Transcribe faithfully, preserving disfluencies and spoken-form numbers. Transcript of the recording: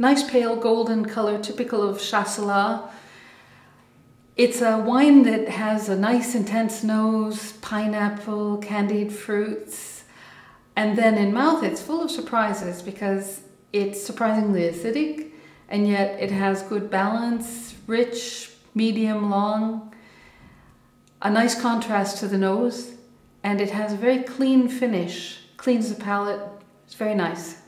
Nice pale golden color, typical of Chasselas. It's a wine that has a nice intense nose, pineapple, candied fruits, and then in mouth it's full of surprises because it's surprisingly acidic and yet it has good balance, rich, medium, long, a nice contrast to the nose, and it has a very clean finish, cleans the palate, it's very nice.